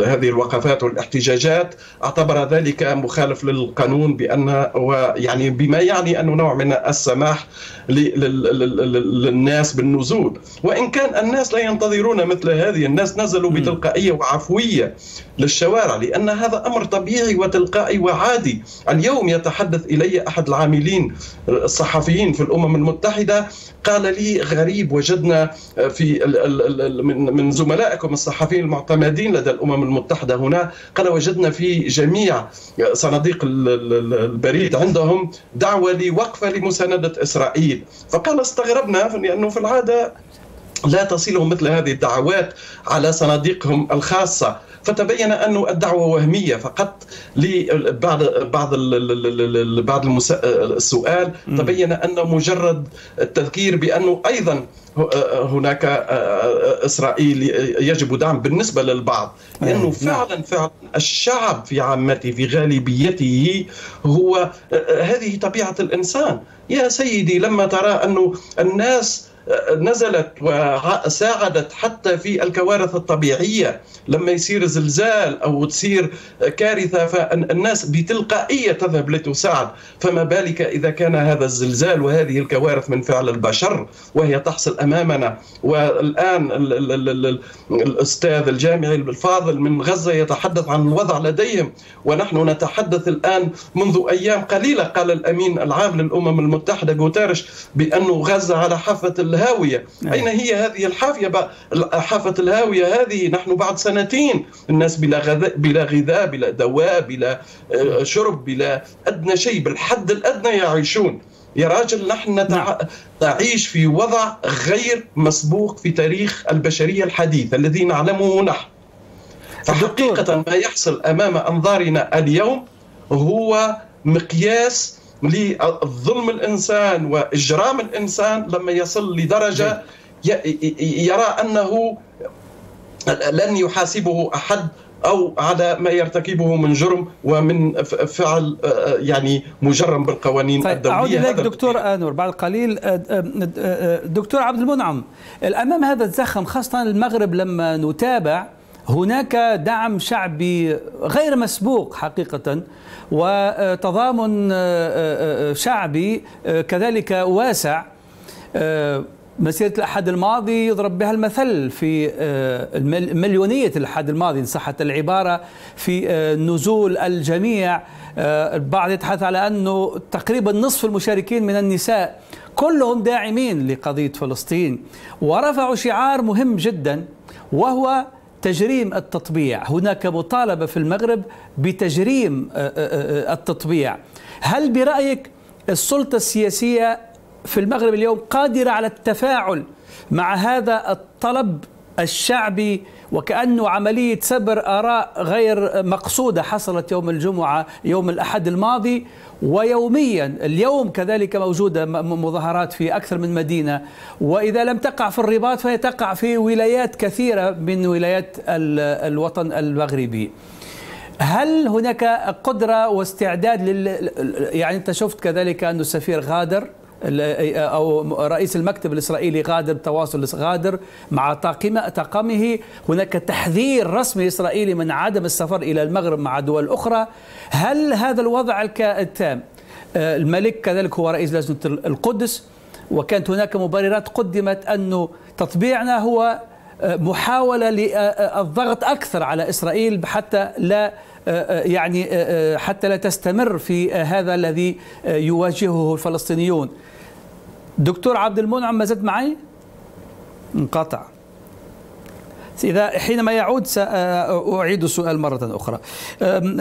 هذه الوقفات والاحتجاجات، اعتبر ذلك مخالف للقانون بأن ويعني بما يعني أنه نوع من السماح للناس بالنزول، وإن كان الناس لا ينتظرون مثل هذه، الناس نزلوا بتلقائية وعفوية للشوارع لأن هذا أمر طبيعي وتلقائي وعادي. اليوم يتحدث إلي أحد العاملين الصحفيين في الأمم المتحدة، قال لي غريب، وجدنا في من زملائكم الصحفيين المعتمدين لدى الأمم المتحدة هنا، قال وجدنا في جميع صناديق البريد عندهم دعوة لوقفة لمساندة إسرائيل. فقال استغربنا لأنه في العادة لا تصلهم مثل هذه الدعوات على صناديقهم الخاصة، فتبين أن الدعوة وهمية فقط. لبعض السؤال تبين أن مجرد التذكير بأنه أيضا هناك إسرائيل يجب دعم بالنسبة للبعض، لأنه فعلا الشعب في عامته في غالبيته هو هذه طبيعة الإنسان. يا سيدي، لما ترى أن الناس نزلت وساعدت حتى في الكوارث الطبيعية، لما يصير زلزال أو تصير كارثة فالناس بتلقائية تذهب لتساعد، فما بالك إذا كان هذا الزلزال وهذه الكوارث من فعل البشر وهي تحصل أمامنا. والآن الأستاذ الجامعي الفاضل من غزة يتحدث عن الوضع لديهم، ونحن نتحدث الآن منذ أيام قليلة. قال الأمين العام للأمم المتحدة غوتيريش بأنه غزة على حافة الهاوية. أين هي هذه الحافية؟ حافة الهاوية هذه نحن بعد سنتين، الناس بلا غذاء، بلا دواء، بلا شرب، بلا أدنى شيء، بالحد الأدنى يعيشون. يا راجل، نحن نعيش في وضع غير مسبوق في تاريخ البشرية الحديث الذي نعلمه نحن. فحقيقة ما يحصل أمام أنظارنا اليوم هو مقياس لظلم الإنسان وإجرام الإنسان، لما يصل لدرجة يرى أنه لن يحاسبه أحد أو على ما يرتكبه من جرم ومن فعل يعني مجرم بالقوانين الدولية. أعود إليك دكتور أنور بعد قليل. دكتور عبد المنعم، أمام هذا الزخم خاصة المغرب لما نتابع، هناك دعم شعبي غير مسبوق حقيقة، وتضامن شعبي كذلك واسع. مسيرة الأحد الماضي يضرب بها المثل، في مليونية الأحد الماضي إن صحت العبارة، في نزول الجميع. البعض يتحدث على أنه تقريبا نصف المشاركين من النساء، كلهم داعمين لقضية فلسطين، ورفعوا شعار مهم جدا وهو تجريم التطبيع. هناك مطالبة في المغرب بتجريم التطبيع. هل برأيك السلطة السياسية في المغرب اليوم قادرة على التفاعل مع هذا الطلب الشعبي، وكأنه عملية سبر آراء غير مقصودة حصلت يوم الجمعة يوم الأحد الماضي، ويوميا اليوم كذلك موجودة مظاهرات في أكثر من مدينة، وإذا لم تقع في الرباط فهي تقع في ولايات كثيرة من ولايات الوطن المغربي. هل هناك قدرة واستعداد يعني أنت شفت كذلك أن السفير غادر أو رئيس المكتب الإسرائيلي غادر، التواصل غادر مع طاقمه، هناك تحذير رسمي إسرائيلي من عدم السفر إلى المغرب مع دول أخرى. هل هذا الوضع التام؟ الملك كذلك هو رئيس لجنة القدس، وكانت هناك مبررات قدمت أنه تطبيعنا هو محاولة للضغط أكثر على إسرائيل حتى لا تستمر في هذا الذي يواجهه الفلسطينيون. دكتور عبد المنعم، ما زلت معي؟ انقطع. إذا حينما يعود سأعيد السؤال مرة أخرى.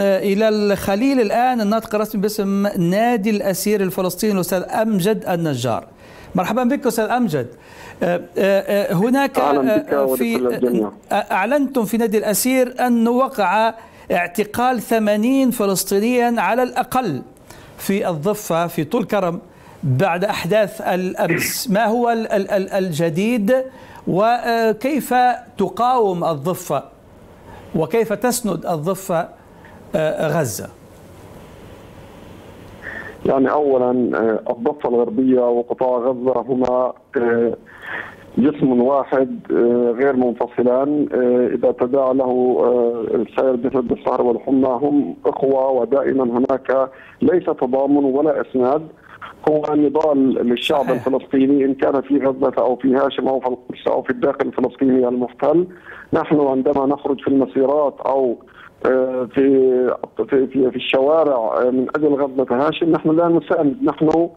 إلى الخليل الآن الناطق الرسمي باسم نادي الأسير الفلسطيني الأستاذ أمجد النجار. مرحبا بك أستاذ أمجد. هناك أعلنتم في نادي الأسير أن وقع اعتقال 80 فلسطينيا على الأقل في الضفة في طول كرم بعد أحداث الأمس. ما هو الجديد، وكيف تقاوم الضفة وكيف تسند الضفة غزة؟ يعني أولا الضفة الغربية وقطاع غزة هما جسم واحد غير منفصلان، إذا تداعى له السير بسد الصهر والحمى هم إخوة، ودائما هناك ليس تضامن ولا إسناد. هو نضال للشعب الفلسطيني إن كان في غزة أو في هاشم أو في القدس أو في الداخل الفلسطيني المحتل. نحن عندما نخرج في المسيرات أو في في الشوارع من اجل غزة هاشم نحن لا نساند، نحن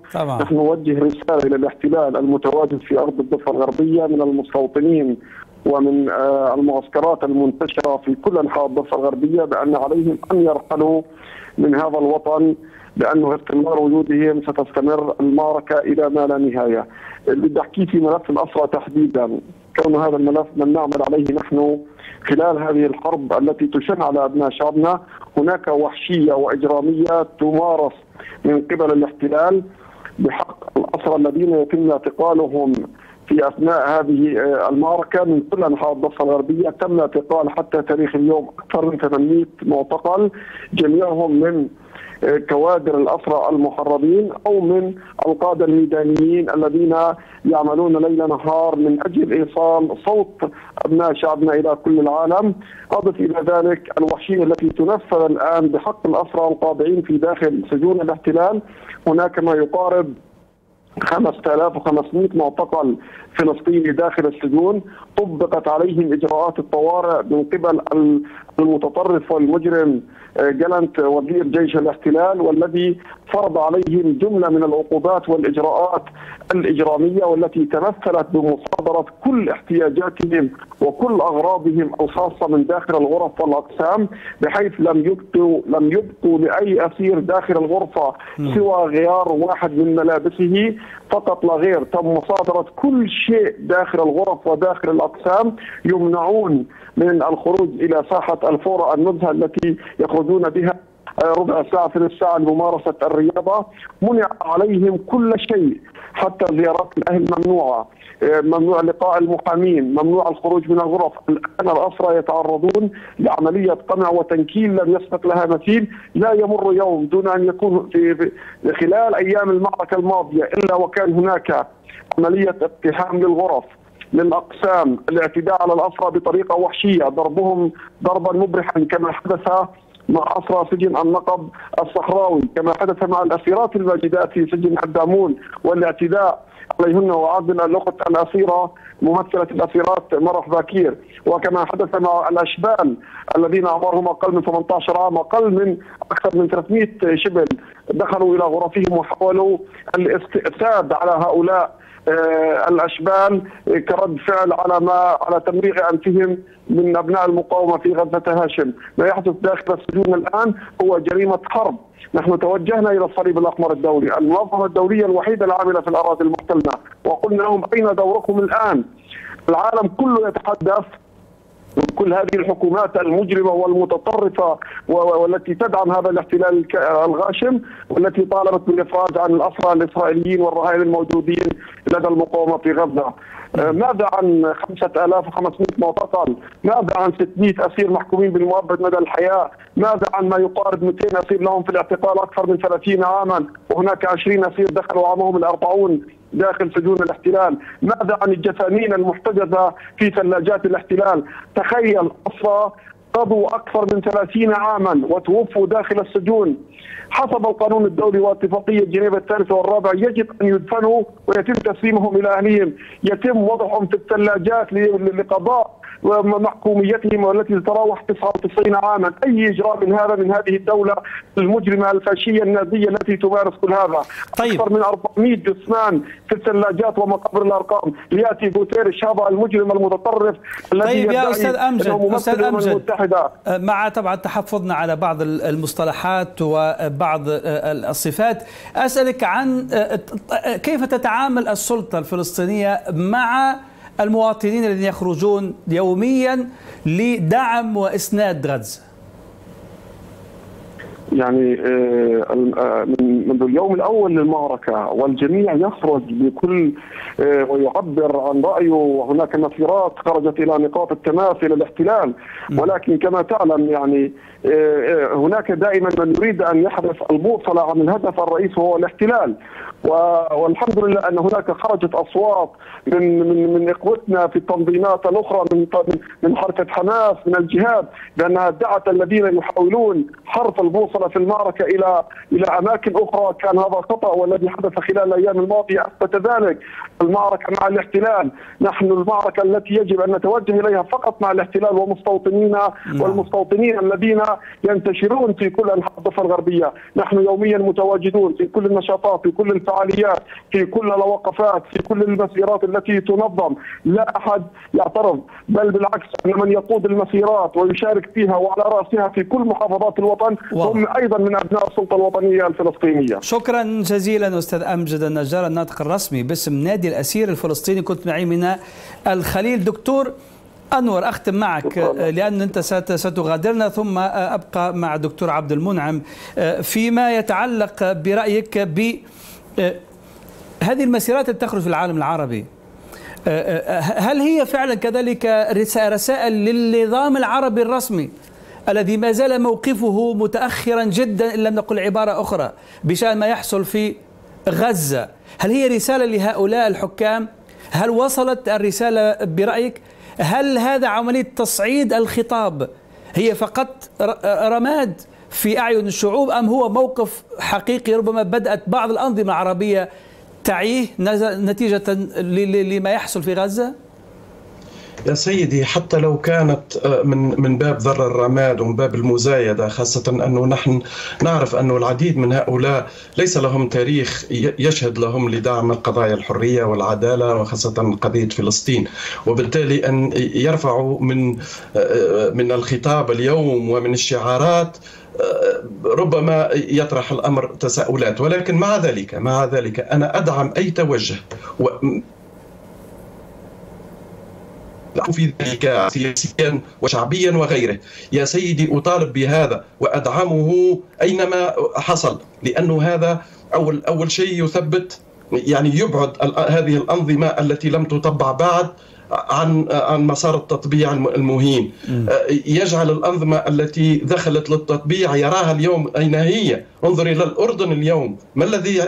نوجه رساله الى الاحتلال المتواجد في ارض الضفه الغربيه من المستوطنين ومن المعسكرات المنتشره في كل انحاء الضفه الغربيه بان عليهم ان يرحلوا من هذا الوطن، لانه استمرار وجودهم ستستمر المعركه الى ما لا نهايه. اللي بدي احكيه في ملف الاسرى تحديدا، كون هذا الملف من نعمل عليه نحن خلال هذه الحرب التي تشن على أبناء شعبنا. هناك وحشية وإجرامية تمارس من قبل الاحتلال بحق الأسرى الذين يتم اعتقالهم في أثناء هذه المعركة من كل أنحاء الضفة الغربية. تم اعتقال حتى تاريخ اليوم أكثر من 800 معتقل، جميعهم من كوادر الأسرى المحرضين أو من القادة الميدانيين الذين يعملون ليل نهار من أجل إيصال صوت أبناء شعبنا إلى كل العالم. أضف إلى ذلك الوحشية التي تنفذ الآن بحق الأسرى القابعين في داخل سجون الاحتلال. هناك ما يقارب 5500 معتقل فلسطيني داخل السجون طبقت عليهم إجراءات الطوارئ من قبل المتطرف والمجرم جلنت وزير جيش الاحتلال، والذي فرض عليهم جملة من العقوبات والإجراءات الإجرامية والتي تمثلت بمصادرة كل احتياجاتهم وكل أغراضهم الخاصة من داخل الغرف والأقسام، بحيث لم يبقوا لأي أسير داخل الغرفة سوى غيار واحد من ملابسه فقط لا غير. تم مصادرة كل شيء داخل الغرف وداخل الأقسام، يمنعون من الخروج إلى ساحة الفورة النزهة التي يخرجون بها ربع ساعة في الساعة لممارسة الرياضة. منع عليهم كل شيء، حتى زيارات الأهل ممنوعة، ممنوع لقاء المحامين، ممنوع الخروج من الغرف. الآن الأسرى يتعرضون لعملية قمع وتنكيل لم يسبق لها مثيل. لا يمر يوم دون أن يكون في خلال أيام المعركة الماضية إلا وكان هناك عملية اقتحام للغرف للأقسام، الاعتداء على الأسرى بطريقة وحشية، ضربهم ضربا مبرحا كما حدث مع أسرى سجن النقب الصحراوي، كما حدث مع الأسيرات الماجدات في سجن الدامون، والاعتداء عليهن وعادنا الأخت الأسيرة ممثلة الأسيرات مرح باكير، وكما حدث مع الأشبال الذين أعمارهم أقل من 18 عام، أقل من أكثر من 300 شبل دخلوا إلى غرفهم وحاولوا الاستئساد على هؤلاء الأشبال كرد فعل على تمريغ أنفسهم من أبناء المقاومة في غزة هاشم. ما يحدث داخل السجون الآن هو جريمة حرب. نحن توجهنا إلى الصليب الأحمر الدولي، المنظمة الدولية الوحيدة العاملة في الأراضي المحتلة، وقلنا لهم أين دوركم الآن؟ العالم كله يتحدث كل هذه الحكومات المجرمة والمتطرفة والتي تدعم هذا الاحتلال الغاشم، والتي طالبت بالإفراج عن الأسرى الإسرائيليين والرهائن الموجودين لدى المقاومة في غزة. ماذا عن 5500 معتقل؟ ماذا عن 600 أسير محكومين بالمؤبد مدى الحياة؟ ماذا عن ما يقارب 200 أسير لهم في الاعتقال أكثر من 30 عاما، وهناك 20 أسير دخلوا عامهم ال40 داخل سجون الاحتلال؟ ماذا عن الجثامين المحتجزة في ثلاجات الاحتلال؟ تخيل أسرى قضوا أكثر من 30 عاما وتوفوا داخل السجون. حسب القانون الدولي واتفاقية جنيف الثالثة والرابعة يجب أن يدفنوا ويتم تسليمهم إلى أهلهم، يتم وضعهم في الثلاجات لقضاء محكوميتهم والتي تتراوح 99 عاما. أي إجراء من هذا من هذه الدولة المجرمة الفاشية النازية التي تمارس كل هذا. طيب. أكثر من 400 جثمان في الثلاجات ومقابر الأرقام. ليأتي غوتيريش هذا المجرم المتطرف الذي يدعي يا أستاذ أمجد. مع طبعا تحفظنا على بعض المصطلحات وبعض الصفات، أسألك عن كيف تتعامل السلطة الفلسطينية مع المواطنين الذين يخرجون يوميا لدعم وإسناد غزة؟ يعني منذ اليوم الأول للمعركة والجميع يخرج بكل ويعبر عن رأيه، وهناك مسيرات خرجت إلى نقاط التماس إلى الاحتلال، ولكن كما تعلم يعني هناك دائما من يريد أن يحذف البوصلة عن الهدف الرئيسي وهو الاحتلال. والحمد لله أن هناك خرجت أصوات من إخوتنا في التنظيمات الأخرى من حركة حماس من الجهاد بأنها دعت الذين يحاولون حرف البوصلة في المعركة إلى أماكن أخرى. كان هذا خطأ، والذي حدث خلال الأيام الماضية أثبت ذلك. المعركة مع الاحتلال، نحن المعركة التي يجب أن نتوجه إليها فقط مع الاحتلال ومستوطنينا والمستوطنين الذين ينتشرون في كل أنحاء الضفة الغربية. نحن يوميا متواجدون في كل النشاطات، في كل الفعاليات، في كل الوقفات، في كل المسيرات التي تنظم. لا أحد يعترض، بل بالعكس أن من يقود المسيرات ويشارك فيها وعلى رأسها في كل محافظات الوطن هم أيضا من أبناء السلطة الوطنية الفلسطينية. الوطنية. شكرا جزيلا أستاذ أمجد النجار، الناطق الرسمي باسم نادي الأسير الفلسطيني. كنت معي من الخليل. دكتور أنور، أختم معك لأن أنت ستغادرنا، ثم أبقى مع دكتور عبد المنعم فيما يتعلق برأيك بهذه المسيرات التي تخرج في العالم العربي. هل هي فعلا كذلك رسائل للنظام العربي الرسمي الذي ما زال موقفه متأخرا جدا، إن لم نقل عبارة أخرى، بشأن ما يحصل في غزة؟ هل هي رسالة لهؤلاء الحكام؟ هل وصلت الرسالة برأيك؟ هل هذا عملية تصعيد الخطاب هي فقط رماد في أعين الشعوب، أم هو موقف حقيقي ربما بدأت بعض الأنظمة العربية تعيه نتيجة لما يحصل في غزة؟ يا سيدي، حتى لو كانت من باب ذر الرماد ومن باب المزايدة، خاصة أنه نحن نعرف أن العديد من هؤلاء ليس لهم تاريخ يشهد لهم لدعم القضايا الحرية والعدالة وخاصة قضية فلسطين، وبالتالي أن يرفعوا من الخطاب اليوم ومن الشعارات ربما يطرح الأمر تساؤلات. ولكن مع ذلك أنا أدعم أي توجه في ذلك سياسيا وشعبيا وغيره. يا سيدي، أطالب بهذا وأدعمه أينما حصل، لأنه هذا أول شيء يثبت، يعني يبعد هذه الأنظمة التي لم تطبع بعد عن مسار التطبيع المهين، يجعل الأنظمة التي دخلت للتطبيع يراها اليوم أين هي. انظر إلى الأردن اليوم، ما الذي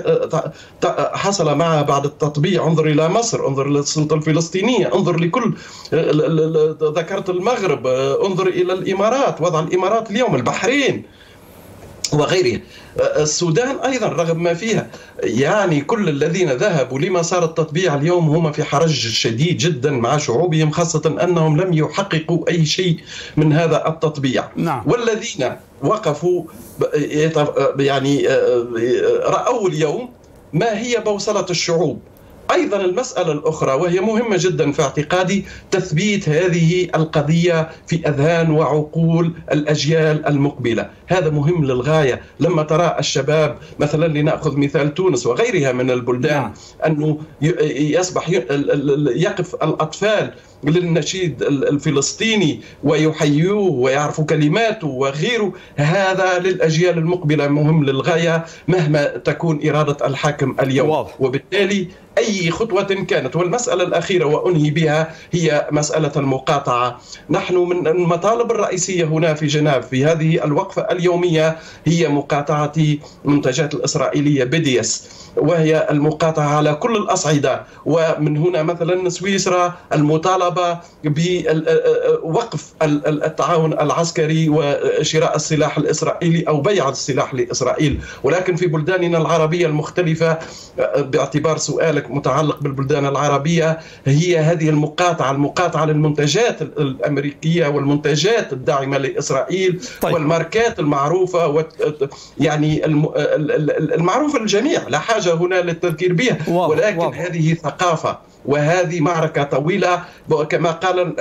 حصل معها بعد التطبيع. انظر إلى مصر، انظر إلى السلطة الفلسطينية، انظر لكل ذكرت المغرب، انظر إلى الإمارات، وضع الإمارات اليوم، البحرين وغيره، السودان أيضا رغم ما فيها. يعني كل الذين ذهبوا لمسار التطبيع اليوم هم في حرج شديد جدا مع شعوبهم، خاصة أنهم لم يحققوا أي شيء من هذا التطبيع. نعم. والذين وقفوا يعني رأوا اليوم ما هي بوصلة الشعوب. أيضا المسألة الأخرى وهي مهمة جدا في اعتقادي، تثبيت هذه القضية في أذهان وعقول الأجيال المقبلة، هذا مهم للغاية. لما ترى الشباب مثلا، لنأخذ مثال تونس وغيرها من البلدان، أنه يصبح يقف الأطفال للنشيد الفلسطيني ويحيوه ويعرفوا كلماته وغيره، هذا للأجيال المقبلة مهم للغاية مهما تكون إرادة الحاكم اليوم. وبالتالي أي خطوة كانت. والمسألة الأخيرة وأنهي بها هي مسألة المقاطعة. نحن من المطالب الرئيسية هنا في جنيف في هذه الوقفة اليومية هي مقاطعة منتجات الإسرائيلية BDS، وهي المقاطعة على كل الأصعدة. ومن هنا مثلا سويسرا المطالبة بوقف التعاون العسكري وشراء السلاح الإسرائيلي أو بيع السلاح لإسرائيل. ولكن في بلداننا العربية المختلفة، باعتبار سؤالك متعلق بالبلدان العربية، هي هذه المقاطعة للمنتجات الأمريكية والمنتجات الداعمة لإسرائيل. طيب. والماركات المعروفة يعني المعروفة للجميع، لا حاجة هنا للتذكير بها. ولكن هذه ثقافة وهذه معركة طويلة، كما قالت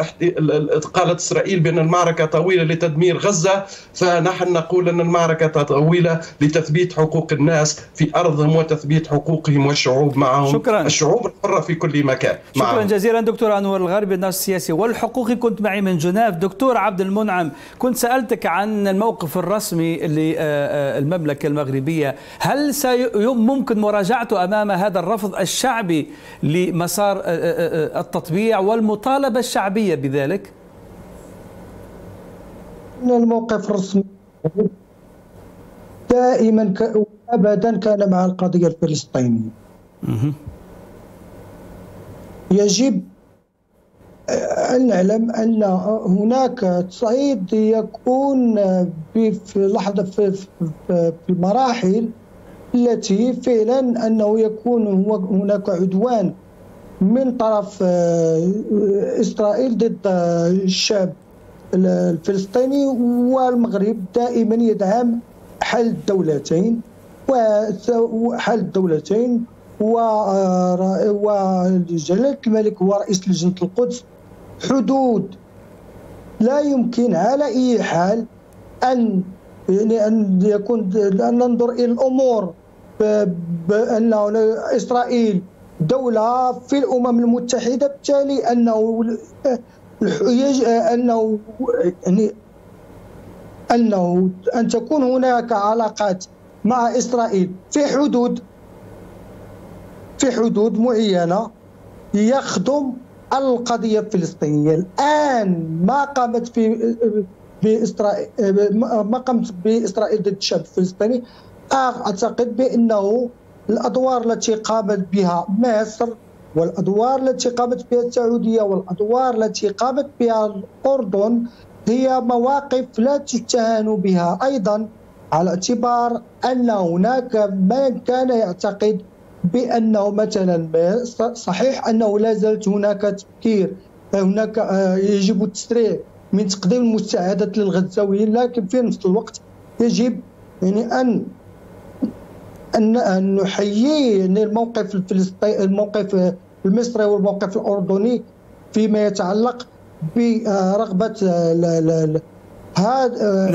إسرائيل بأن المعركة طويلة لتدمير غزة، فنحن نقول أن المعركة طويلة لتثبيت حقوق الناس في أرضهم وتثبيت حقوقهم والشعوب معهم. شكرا. الشعوب الحرة في كل مكان. شكرا معهم. جزيلا دكتور أنور الغربي، الناشط السياسي والحقوقي، كنت معي من جنيف. دكتور عبد المنعم، كنت سألتك عن الموقف الرسمي للمملكة المغربية، هل ممكن مراجعته أمام هذا الرفض الشعبي لمسار التطبيع والمطالبة الشعبية بذلك؟ الموقف الرسمي دائما أبدا كان مع القضية الفلسطينية. يجب أن نعلم أن هناك تصعيد يكون في لحظة في المراحل التي فعلا أنه يكون هناك عدوان من طرف إسرائيل ضد الشعب الفلسطيني. والمغرب دائما يدعم حل الدولتين وجلالة الملك هو رئيس لجنة القدس. حدود لا يمكن على أي حال أن يكون، أن ننظر إلى الأمور بأن إسرائيل دولة في الأمم المتحدة، بالتالي أنه أن تكون هناك علاقات مع إسرائيل في حدود معينة يخدم القضية الفلسطينية. الآن ما قامت بإسرائيل ضد الشعب الفلسطيني، أعتقد بأنه الأدوار التي قامت بها مصر والأدوار التي قامت بها السعودية والأدوار التي قامت بها الأردن هي مواقف لا تتهان بها، أيضا على اعتبار أن هناك من كان يعتقد بأنه مثلا صحيح أنه لا زالت هناك تفكير هناك يجب التسريع من تقديم المساعدات للغزاويين، لكن في نفس الوقت يجب أن نحيي الموقف الفلسطيني الموقف المصري والموقف الأردني فيما يتعلق برغبة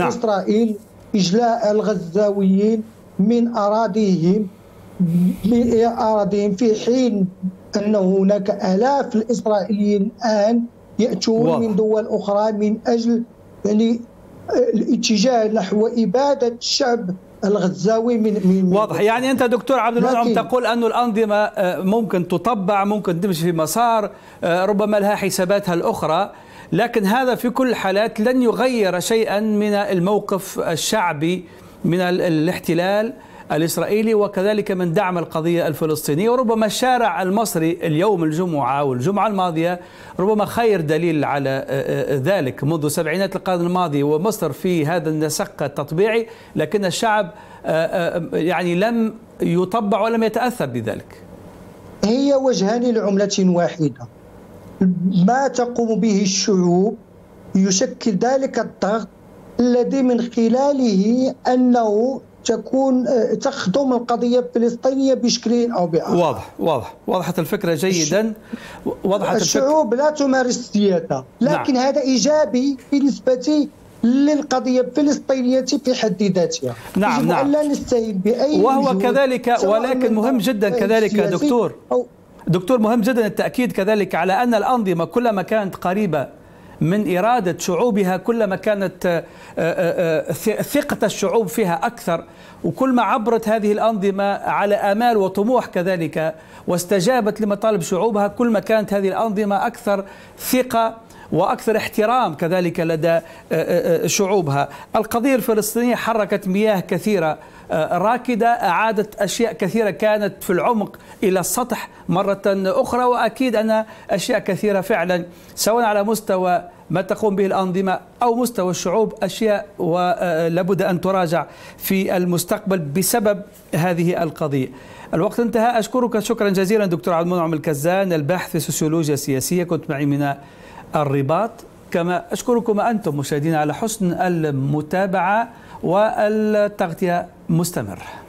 إسرائيل إجلاء الغزاويين من أراضيهم في حين أن هناك آلاف الإسرائيليين الآن يأتون من دول أخرى من أجل الاتجاه نحو إبادة الشعب الغزاوي من واضح. يعني أنت دكتور عبد المنعم تقول أن الأنظمة ممكن تطبع، ممكن تمشي في مسار، ربما لها حساباتها الأخرى، لكن هذا في كل الحالات لن يغير شيئا من الموقف الشعبي من الاحتلال الإسرائيلي وكذلك من دعم القضية الفلسطينية. وربما الشارع المصري اليوم الجمعة والجمعة الماضية ربما خير دليل على ذلك. منذ سبعينات القرن الماضي ومصر في هذا النسق التطبيعي، لكن الشعب يعني لم يطبع ولم يتأثر بذلك. هي وجهان لعملة واحدة، ما تقوم به الشعوب يشكل ذلك الضغط الذي من خلاله أنه تخدم القضية الفلسطينية بشكل أو بآخر. واضحة الفكرة جيدا. الشعوب لا تمارس السيادة، لكن هذا إيجابي بالنسبة للقضية الفلسطينية في حد ذاتها. نعم. لا نستهين بأي وهو كذلك، ولكن مهم جدا كذلك دكتور مهم جدا التأكيد كذلك على أن الأنظمة كلما كانت قريبة من إرادة شعوبها كلما كانت ثقة الشعوب فيها أكثر، وكل ما عبرت هذه الأنظمة على آمال وطموح كذلك واستجابت لمطالب شعوبها كل ما كانت هذه الأنظمة أكثر ثقة وأكثر احترام كذلك لدى شعوبها. القضية الفلسطينية حركت مياه كثيرة راكدة، أعادت أشياء كثيرة كانت في العمق إلى السطح مرة أخرى، وأكيد أن أشياء كثيرة فعلا سواء على مستوى ما تقوم به الأنظمة أو مستوى الشعوب أشياء ولابد أن تراجع في المستقبل بسبب هذه القضية. الوقت انتهى، أشكرك شكرا جزيلا دكتور عبد المنعم الكزان الباحث في السوسيولوجيا السياسية، كنت معي من الرباط، كما أشكركم أنتم مشاهدين على حسن المتابعة والتغطية مستمر.